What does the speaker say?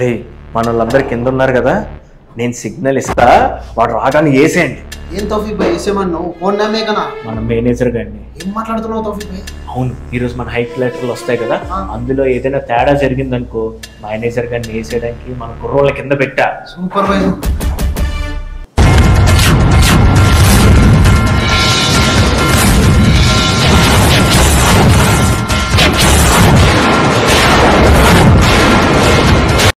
రే మనోళ్ళందరూ కింద ఉన్నారు కదా నేను సిగ్నల్ ఇస్తా వాడు రాగానే ఏసేండి. ఏం తౌఫీక్ భాయ్ ఏసేమన్నావు ఫోన్ నామే కదా మన మేనేజర్ గారిని. ఏం మాట్లాడుతున్నావు తౌఫీక్ భాయ్? అవును ఈరోజు మన హైక్ లెటర్లు వస్తాయి కదా అందులో ఏదైనా తేడా జరిగిందనుకో మేనేజర్ గారిని వేసేయడానికి మన కుర్రోళ్ళ కింద పెట్టా. సూపర్వైజర్